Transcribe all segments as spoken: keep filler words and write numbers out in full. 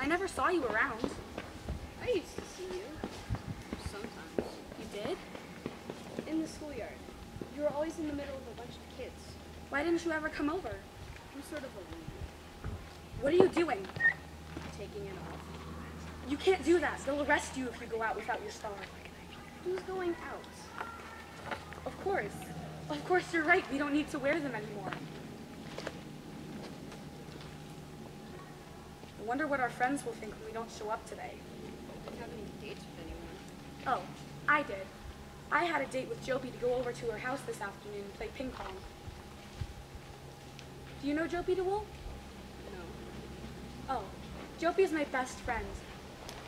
I never saw you around. I used to see you. Sometimes. You did? In the schoolyard. You were always in the middle of a bunch of kids. Why didn't you ever come over? I'm sort of a loser. What are you doing? Taking it off. You can't do that. They'll arrest you if you go out without your star. Who's going out? Of course. Of course, you're right. We don't need to wear them anymore. I wonder what our friends will think when we don't show up today. I didn't have any dates with anyone. Oh, I did. I had a date with Jopie to go over to her house this afternoon and play ping pong. Do you know Jopie de Waal? No. Oh, Jopie is my best friend.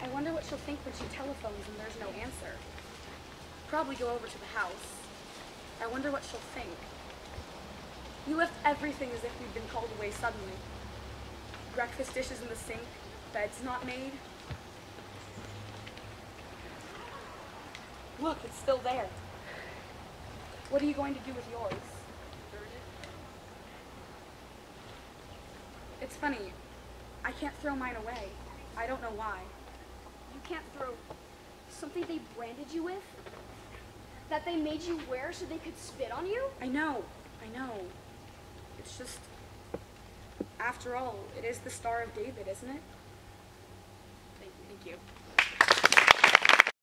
I wonder what she'll think when she telephones and there's no answer. Probably go over to the house. I wonder what she'll think. We left everything as if we'd been called away suddenly. Breakfast dishes in the sink, beds not made. Look, it's still there. What are you going to do with yours? Burn it. It's funny. I can't throw mine away. I don't know why. You can't throw something they branded you with? That they made you wear so they could spit on you? I know, I know. It's just, after all, it is the Star of David, isn't it? Thank you. Thank you.